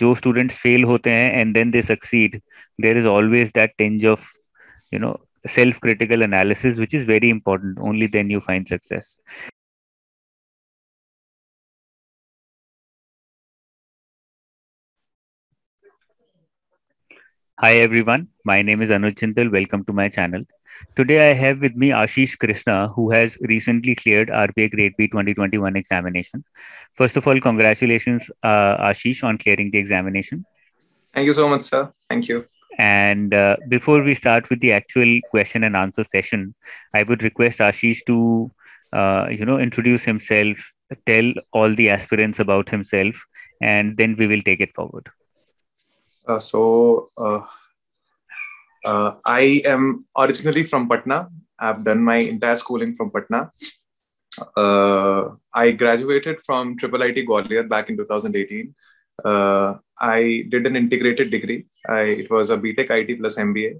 जो students fail होते हैं and then they succeed, there is always that tinge of, you know, self-critical analysis, which is very important. Only then you find success. Hi everyone, my name is Anuj Jindal. Welcome to my channel. Today I have with me Ashish Krishna, who has recently cleared RBI Grade B 2021 examination. First of all, congratulations, Ashish, on clearing the examination. Thank you so much, sir. Thank you. And before we start with the actual question and answer session, I would request Ashish to, introduce himself, tell all the aspirants about himself, and then we will take it forward. I am originally from Patna. I've done my entire schooling from Patna. I graduated from IIIT Gwalior back in 2018. I did an integrated degree. It was a BTech IT plus MBA.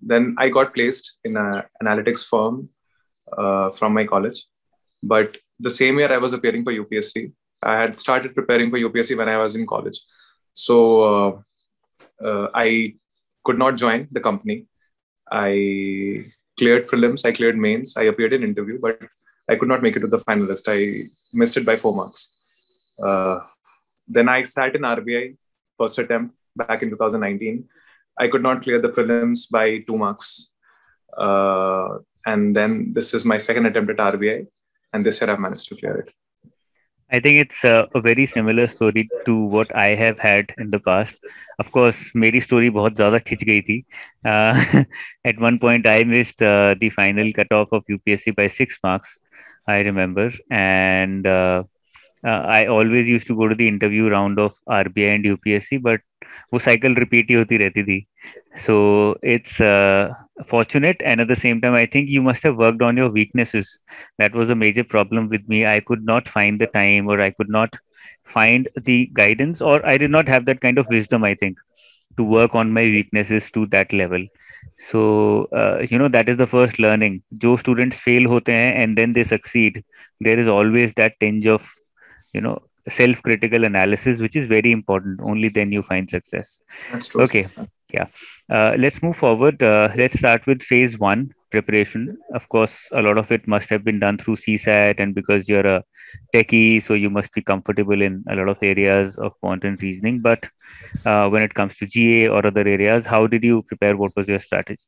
Then I got placed in an analytics firm from my college. But the same year I was appearing for UPSC. I had started preparing for UPSC when I was in college. So I could not join the company. I cleared prelims, I cleared mains, I appeared in interview, but I could not make it to the final list. I missed it by 4 marks. Then I sat in RBI first attempt back in 2019. I could not clear the prelims by 2 marks. And then this is my second attempt at RBI. And this year I've managed to clear it. I think it's a very similar story to what I have had in the past. Of course, meri story bahut zyada khich gayi thi. At one point, I missed the final cutoff of UPSC by 6 marks, I remember. And I always used to go to the interview round of RBI and UPSC, but wo cycle repeat hi hoti rehti thi. So it's fortunate, and at the same time, I think you must have worked on your weaknesses. That was a major problem with me. I could not find the time, or I could not find the guidance, or I did not have that kind of wisdom, I think, to work on my weaknesses to that level. So, that is the first learning. Jo students fail hote hain and then they succeed, there is always that tinge of, self-critical analysis, which is very important. Only then you find success. That's true. Okay. Yeah. Let's move forward. Let's start with phase one, preparation. Of course, a lot of it must have been done through CSAT, and because you're a techie, so you must be comfortable in a lot of areas of content reasoning. But when it comes to GA or other areas, how did you prepare? What was your strategy?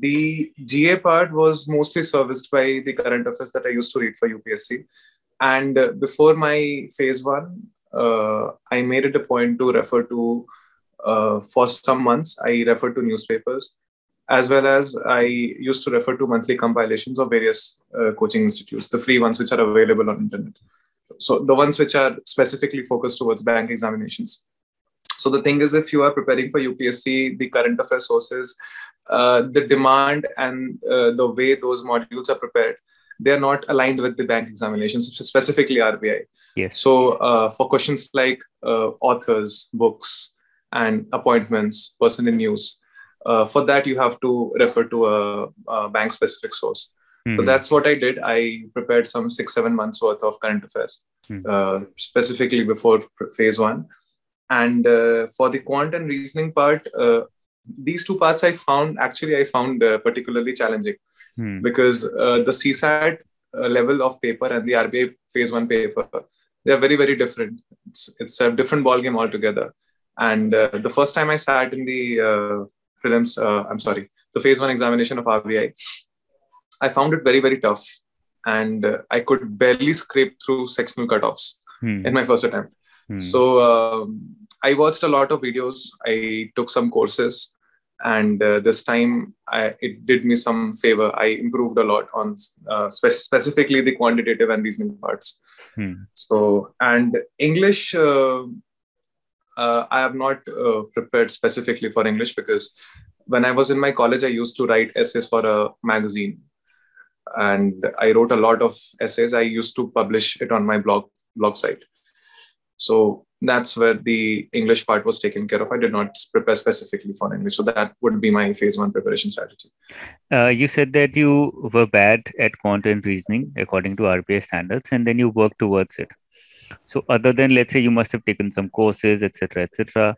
The GA part was mostly serviced by the current affairs that I used to read for UPSC. And before my phase one, I made it a point to refer to, for some months, I referred to newspapers, as well as I used to refer to monthly compilations of various coaching institutes, the free ones which are available on internet. So the ones which are specifically focused towards bank examinations. So the thing is, if you are preparing for UPSC, the current affairs sources, the demand and the way those modules are prepared, they are not aligned with the bank examinations, specifically RBI. Yes. So for questions like authors, books, and appointments, personal news, for that you have to refer to a bank-specific source. Mm-hmm. So that's what I did. I prepared some 6-7 months worth of current affairs, mm-hmm. Specifically before phase one. And for the quant and reasoning part, these two parts I found particularly challenging, because the CSAT level of paper and the RBI phase one paper, they are very, very different. It's a different ballgame altogether. And the first time I sat in the prelims, the phase one examination of RBI, I found it very, very tough. And I could barely scrape through sectional cutoffs in my first attempt. So I watched a lot of videos. I took some courses. And this time, it did me some favor. I improved a lot on specifically the quantitative and reasoning parts. So, and English, I have not prepared specifically for English, because when I was in my college, I used to write essays for a magazine. And I wrote a lot of essays. I used to publish it on my blog site. So that's where the English part was taken care of. I did not prepare specifically for English. So that would be my phase one preparation strategy. You said that you were bad at quant and reasoning according to RBI standards, and then you worked towards it. So other than, let's say, you must have taken some courses, etc.,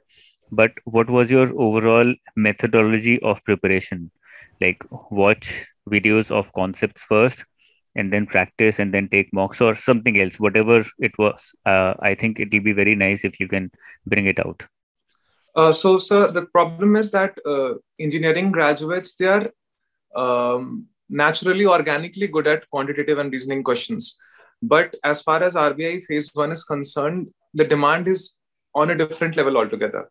but what was your overall methodology of preparation? Like, watch videos of concepts first, and then practice, and then take mocks or something else, whatever it was. I think it will be very nice if you can bring it out. So, sir, the problem is that engineering graduates, they are naturally, organically good at quantitative and reasoning questions. But as far as RBI phase one is concerned, the demand is on a different level altogether.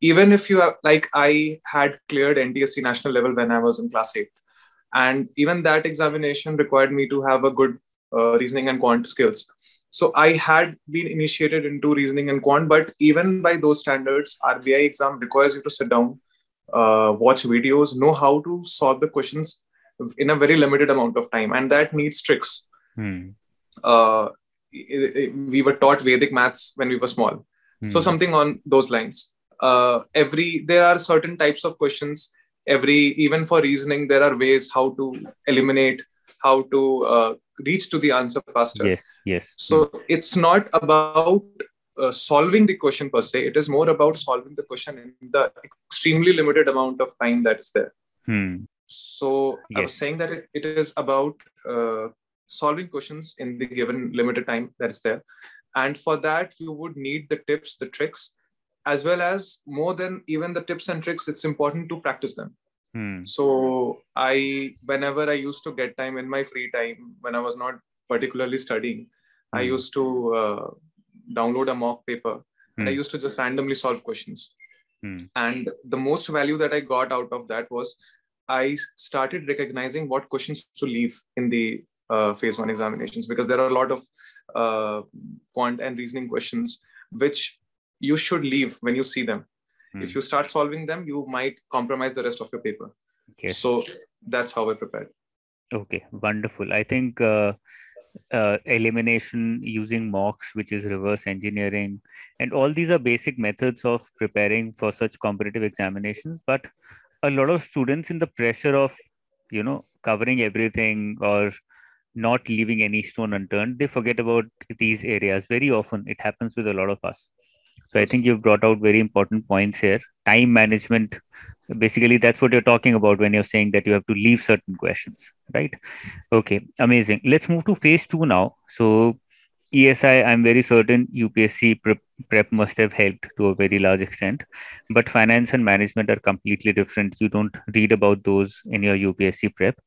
Even if you have, like, I had cleared NTSC national level when I was in class 8. And even that examination required me to have a good reasoning and quant skills. So I had been initiated into reasoning and quant, but even by those standards, RBI exam requires you to sit down, watch videos, know how to solve the questions in a very limited amount of time. And that needs tricks. We were taught Vedic maths when we were small. So something on those lines. There are certain types of questions. Even for reasoning, there are ways how to eliminate, how to reach to the answer faster. Yes. So it's not about solving the question per se. It is more about solving the question in the extremely limited amount of time that is there. So I was saying that it is about solving questions in the given limited time that is there. And for that, you would need the tips, the tricks, as well as, more than even the tips and tricks, it's important to practice them. So whenever I used to get time in my free time, when I was not particularly studying, I used to download a mock paper and I used to just randomly solve questions. And the most value that I got out of that was I started recognizing what questions to leave in the phase one examinations, because there are a lot of quant and reasoning questions which you should leave when you see them. If you start solving them, you might compromise the rest of your paper. So that's how I prepared. Okay, wonderful. I think elimination, using mocks, which is reverse engineering, and all these are basic methods of preparing for such competitive examinations. But a lot of students, in the pressure of, you know, covering everything or not leaving any stone unturned, they forget about these areas. Very often it happens with a lot of us. So I think you've brought out very important points here. Time management, basically that's what you're talking about when you're saying that you have to leave certain questions, right? Okay, amazing. Let's move to phase two now. So ESI, I'm very certain UPSC prep must have helped to a very large extent, but finance and management are completely different. You don't read about those in your UPSC prep.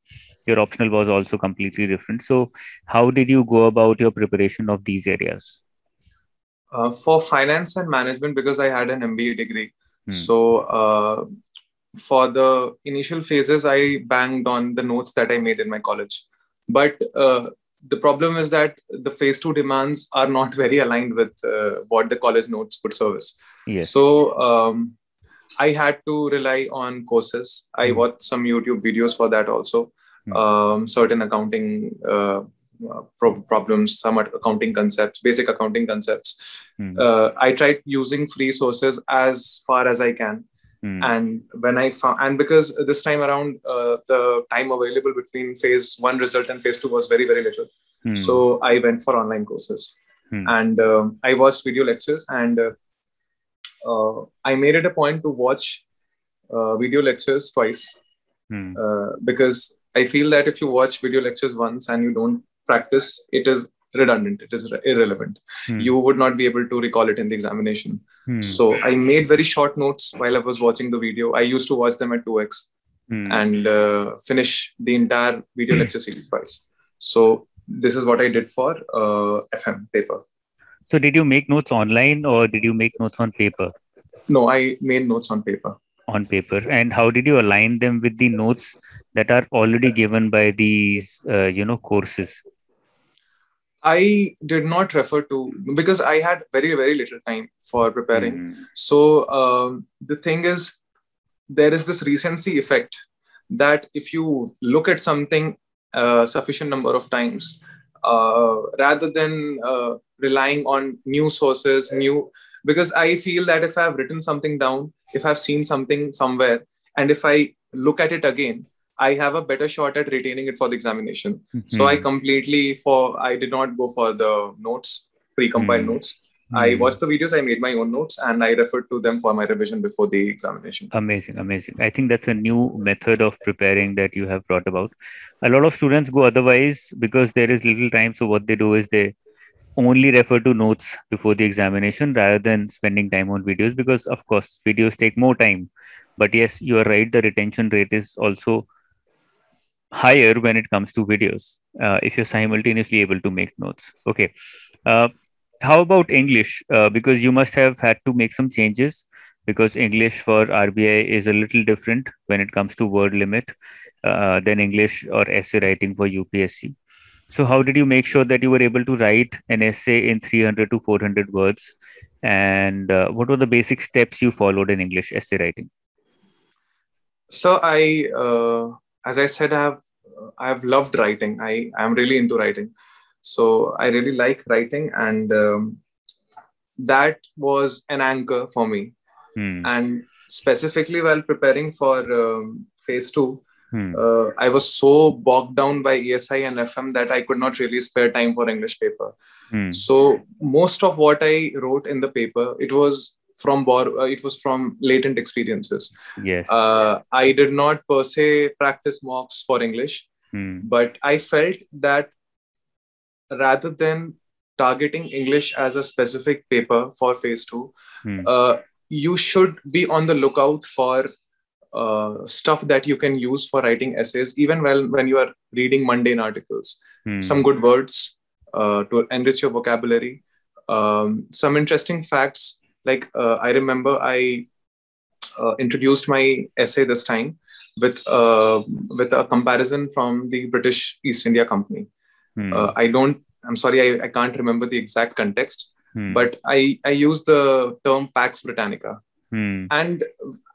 Your optional was also completely different. So how did you go about your preparation of these areas? For finance and management, because I had an MBA degree. So for the initial phases, I banged on the notes that I made in my college. But the problem is that the phase two demands are not very aligned with what the college notes would service. So I had to rely on courses. I watched some YouTube videos for that also. Certain accounting problems, some accounting concepts, basic accounting concepts. I tried using free sources as far as I can. And when I found, and because this time around, the time available between phase one result and phase two was very, very little. So I went for online courses and I watched video lectures, and I made it a point to watch video lectures twice because I feel that if you watch video lectures once and you don't practice, it is redundant. It is irrelevant. You would not be able to recall it in the examination. So I made very short notes while I was watching the video. I used to watch them at 2x and finish the entire video lecture series twice. So this is what I did for FM paper. So did you make notes online or did you make notes on paper? No, I made notes on paper. On paper. And how did you align them with the notes that are already given by these, courses? I did not refer to, because I had very, very little time for preparing. So the thing is, there is this recency effect that if you look at something sufficient number of times, rather than relying on new sources, because I feel that if I've written something down, if I've seen something somewhere, and if I look at it again, I have a better shot at retaining it for the examination. Mm-hmm. So I did not go for the notes, pre-compiled notes. I watched the videos, I made my own notes, and I referred to them for my revision before the examination. Amazing, amazing. I think that's a new method of preparing that you have brought about. A lot of students go otherwise because there is little time. So what they do is they only refer to notes before the examination rather than spending time on videos, because of course, videos take more time. But yes, you are right. The retention rate is also higher when it comes to videos, if you're simultaneously able to make notes. Okay. How about English? Because you must have had to make some changes, because English for RBI is a little different when it comes to word limit than English or essay writing for UPSC. So how did you make sure that you were able to write an essay in 300 to 400 words? And what were the basic steps you followed in English essay writing? So as I said, I have loved writing. I am really into writing. So I really like writing, and that was an anchor for me. And specifically while preparing for phase 2, I was so bogged down by ESI and FM that I could not really spare time for English paper. So most of what I wrote in the paper, it was from latent experiences. Yes. I did not per se practice mocks for English, but I felt that rather than targeting English as a specific paper for phase 2, you should be on the lookout for stuff that you can use for writing essays, even when you are reading mundane articles. Some good words to enrich your vocabulary, some interesting facts. Like I remember I introduced my essay this time with a comparison from the British East India Company. I'm sorry, I can't remember the exact context, but I used the term Pax Britannica. And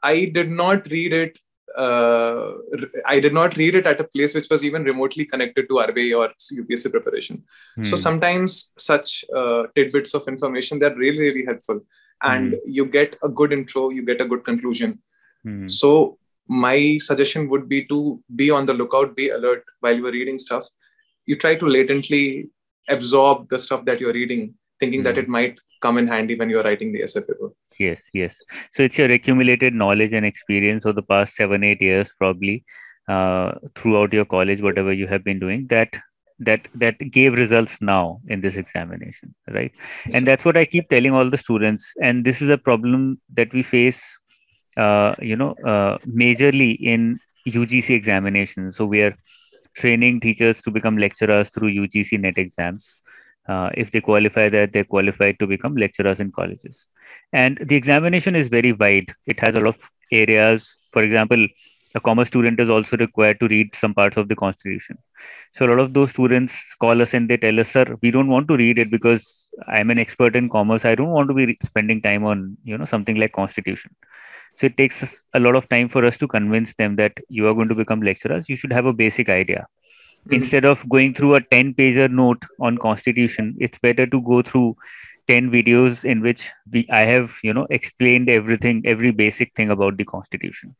I did not read it at a place which was even remotely connected to RBI or UPSC preparation. So sometimes such tidbits of information, they're really, really helpful. And you get a good intro, you get a good conclusion. So my suggestion would be to be on the lookout, be alert while you're reading stuff. You try to latently absorb the stuff that you're reading, thinking that it might come in handy when you're writing the essay paper. Yes, yes. So it's your accumulated knowledge and experience of the past 7-8 years, probably throughout your college, whatever you have been doing, that gave results now in this examination, right? And that's what I keep telling all the students. And this is a problem that we face, majorly in UGC examinations. So we are training teachers to become lecturers through UGC NET exams. If they qualify that, they're qualified to become lecturers in colleges. And the examination is very wide. It has a lot of areas. For example, a commerce student is also required to read some parts of the Constitution. So a lot of those students call us and they tell us, sir, we don't want to read it because I'm an expert in commerce. I don't want to be spending time on, something like Constitution. So it takes us a lot of time for us to convince them that you are going to become lecturers. You should have a basic idea. Instead of going through a 10-pager note on Constitution, it's better to go through 10 videos in which I have, explained everything, every basic thing about the Constitution.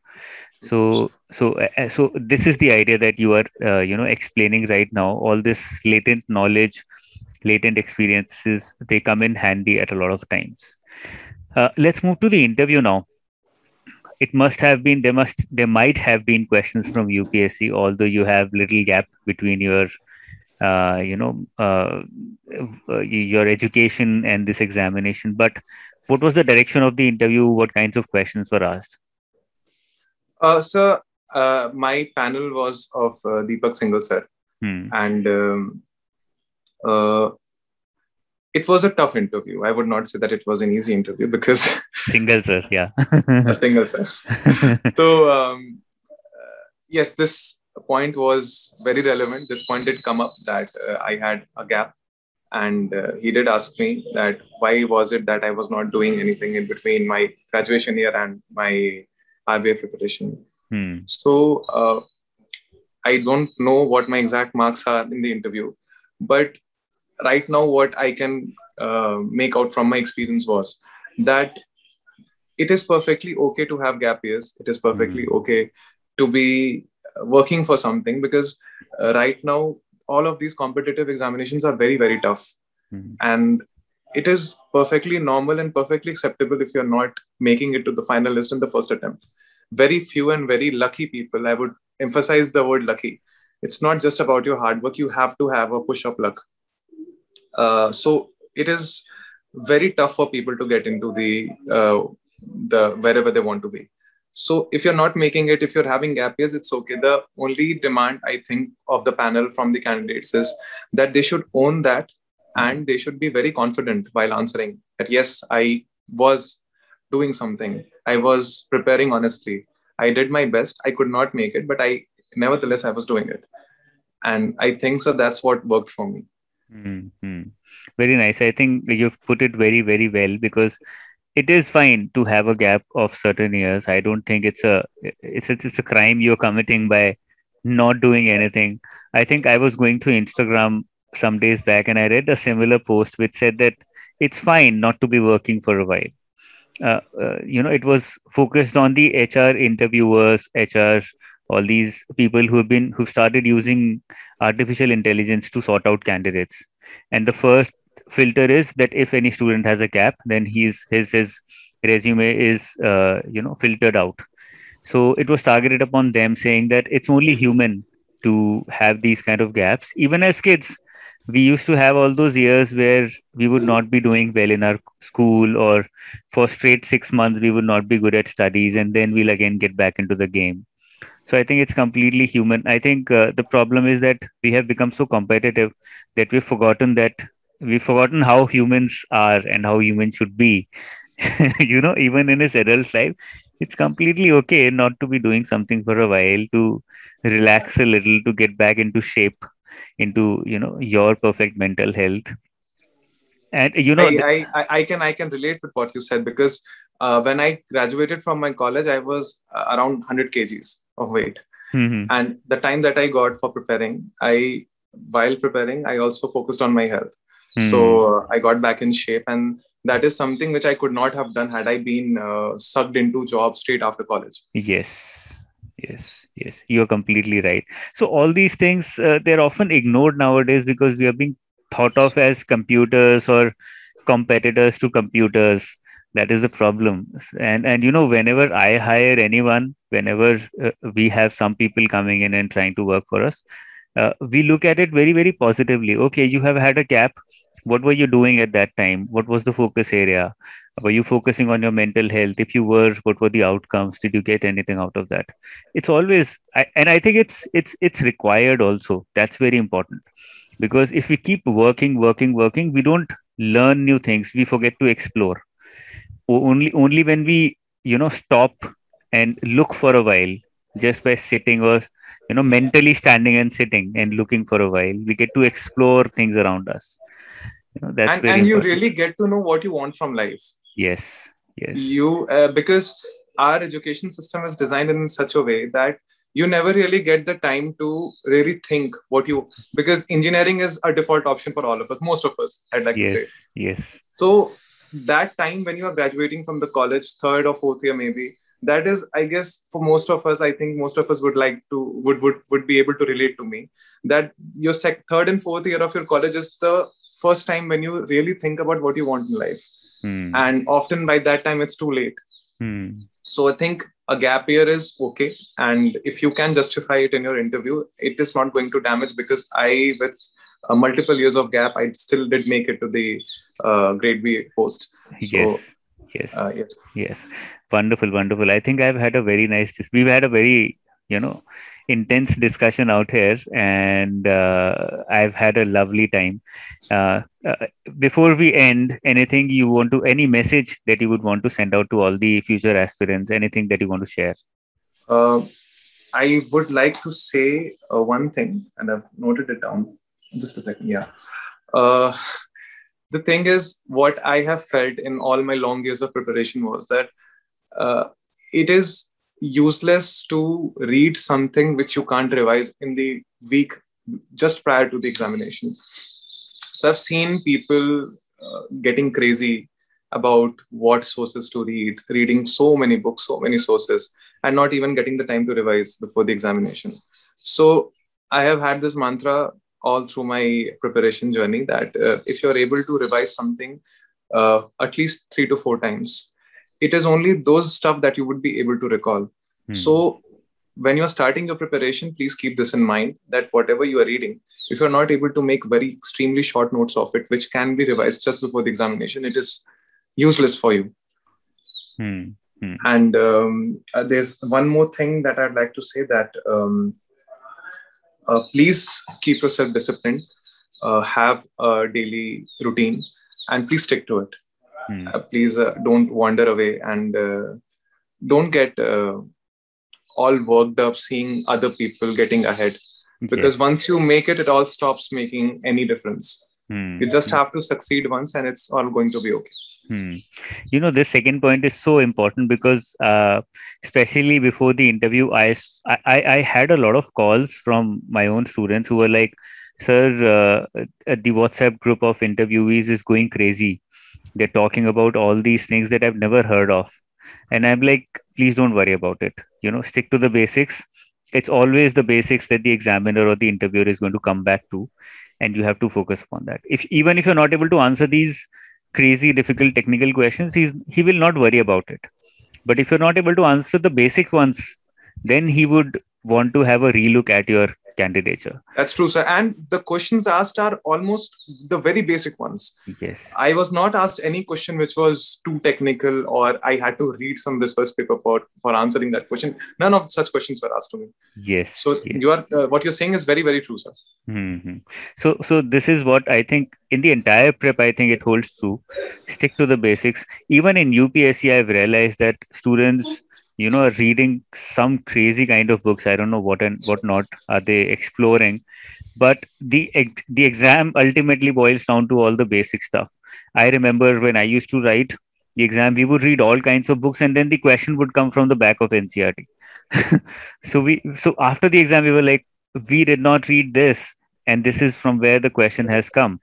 So this is the idea that you are, explaining right now. All this latent knowledge, latent experiences, they come in handy at a lot of times. Let's move to the interview now. It must have been, there might have been questions from UPSC, although you have little gap between your education and this examination. But what was the direction of the interview? What kinds of questions were asked? Sir, my panel was of Deepak Singhal, sir. And it was a tough interview. I would not say that it was an easy interview because... Singhal, sir, yeah. Singhal, sir. So, yes, this point was very relevant. This point did come up that I had a gap. And he did ask me that why was it that I was not doing anything in between my graduation year and my RBI preparation. So, I don't know what my exact marks are in the interview. But right now, what I can make out from my experience was that it is perfectly okay to have gap years. It is perfectly okay to be working for something, because right now, all of these competitive examinations are very, very tough. And it is perfectly normal and perfectly acceptable if you're not making it to the final list in the first attempt. Very few and very lucky people, I would emphasize the word lucky. It's not just about your hard work. You have to have a push of luck. So it is very tough for people to get into the wherever they want to be. So if you're not making it, if you're having gap years, it's okay. The only demand, I think, of the panel from the candidates is that they should own that, and they should be very confident while answering that, yes, I was doing something. I was preparing honestly. I did my best. I could not make it, but nevertheless, I was doing it. And I think so that's what worked for me. Mm-hmm. Very nice. I think you've put it very, very well, because it is fine to have a gap of certain years. I don't think it's a crime you're committing by not doing anything. I think I was going through Instagram some days back and I read a similar post which said that it's fine not to be working for a while. It was focused on the HR interviewers, HR, all these people who've started using artificial intelligence to sort out candidates. And the first filter is that if any student has a gap, then his resume is, filtered out. So it was targeted upon them, saying that it's only human to have these kind of gaps. Even as kids, we used to have all those years where we would not be doing well in our school, or for straight 6 months, we would not be good at studies. And then we'll again get back into the game. So I think it's completely human. I think the problem is that we have become so competitive that we've forgotten how humans are and how humans should be. Even in his adult life, it's completely okay not to be doing something for a while, to relax a little, to get back into shape, into, your perfect mental health. And, I can relate with what you said, because when I graduated from my college, I was around 100 kgs of weight. Mm-hmm. And the time that I got for preparing, I also focused on my health. Mm-hmm. So I got back in shape, and that is something which I could not have done had I been sucked into jobs straight after college. Yes. You're completely right. So all these things, they're often ignored nowadays because we are being thought of as computers or competitors to computers. That is the problem. And whenever I hire anyone, whenever we have some people coming in and trying to work for us, we look at it very, very positively. Okay, you have had a gap. What were you doing at that time? What was the focus area? Were you focusing on your mental health? If you were, what were the outcomes? Did you get anything out of that? It's always, I think it's required also. That's very important, because if we keep working, we don't learn new things. We forget to explore. Only when we, stop and look for a while, just by sitting or, mentally standing and sitting and looking for a while, we get to explore things around us. And you really get to know what you want from life. Yes. You because our education system is designed in such a way that you never really get the time to really think because engineering is a default option for all of us, most of us, I'd like to say. Yes. So that time when you are graduating from the college, third or fourth year maybe, that is, I guess, for most of us, I think most of us would be able to relate to me, that your third and fourth year of your college is the first time when you really think about what you want in life. And often by that time, it's too late. So I think a gap year is okay. And if you can justify it in your interview, it is not going to damage, because with multiple years of gap, I still did make it to the grade B post. Yes. Wonderful. I think I've had a very nice, we've had a very, intense discussion out here, and I've had a lovely time. Before we end, any message that you would want to send out to all the future aspirants, anything that you want to share? I would like to say one thing, and I've noted it down. Just a second. Yeah. The thing is, what I have felt in all my long years of preparation was that it is useless to read something which you can't revise in the week just prior to the examination. So I've seen people getting crazy about what sources to read, reading so many books, so many sources, and not even getting the time to revise before the examination. So I have had this mantra all through my preparation journey that if you're able to revise something at least 3 to 4 times, it is only those stuff that you would be able to recall. Hmm. So when you're starting your preparation, please keep this in mind that whatever you are reading, if you're not able to make very extremely short notes of it, which can be revised just before the examination, it is useless for you. Hmm. Hmm. And there's one more thing that I'd like to say that please keep yourself disciplined, have a daily routine, and please stick to it. Hmm. Please don't wander away and don't get all worked up seeing other people getting ahead. Okay. Because once you make it, it all stops making any difference. Hmm. You just have to succeed once and it's all going to be okay. Hmm. You know, this second point is so important because especially before the interview, I had a lot of calls from my own students who were like, sir, the WhatsApp group of interviewees is going crazy. They're talking about all these things that I've never heard of. And I'm like, please don't worry about it. You know, stick to the basics. It's always the basics that the examiner or the interviewer is going to come back to. And you have to focus upon that. Even if you're not able to answer these crazy, difficult technical questions, he will not worry about it. But if you're not able to answer the basic ones, then he would want to have a relook at your candidature. That's true, sir. And the questions asked are almost the very basic ones. Yes. I was not asked any question which was too technical or I had to read some research paper for answering that question. None of such questions were asked to me. Yes. So yes. You are what you're saying is very, very true, sir. Mm-hmm. So this is what I think in the entire prep, I think it holds true. Stick to the basics. Even in UPSC, I've realized that students, you know, reading some crazy kind of books. I don't know what and what not are they exploring, but the exam ultimately boils down to all the basic stuff. I remember when I used to write the exam, we would read all kinds of books and then the question would come from the back of NCERT. So after the exam, we were like, we did not read this. And this is from where the question has come.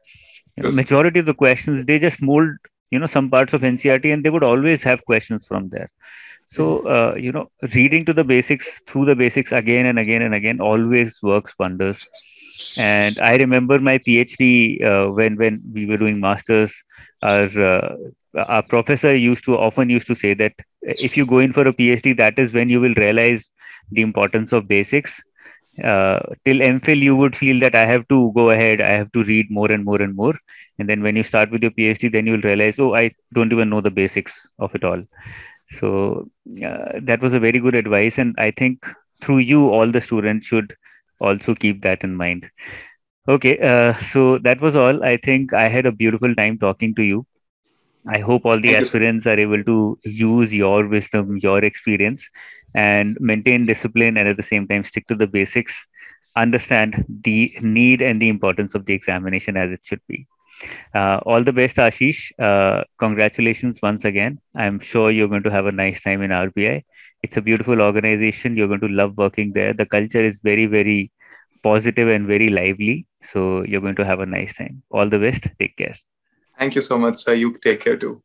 You know, majority of the questions, they just mold, you know, some parts of NCERT and they would always have questions from there. So, you know, reading to the basics, through the basics again and again and again always works wonders. And I remember my PhD when we were doing masters, our professor often used to say that if you go in for a PhD, that is when you will realize the importance of basics. Till MPhil, you would feel that I have to go ahead, I have to read more and more and more. And then when you start with your PhD, then you'll realize, oh, I don't even know the basics of it all. So that was a very good advice. And I think through you, all the students should also keep that in mind. Okay. So that was all. I think I had a beautiful time talking to you. I hope all the aspirants are able to use your wisdom, your experience, and maintain discipline and at the same time stick to the basics, understand the need and the importance of the examination as it should be. All the best, Ashish. Congratulations once again. I'm sure you're going to have a nice time in RBI. It's a beautiful organization. You're going to love working there. The culture is very, very positive and very lively. So you're going to have a nice time. All the best. Take care. Thank you so much, sir. You take care too.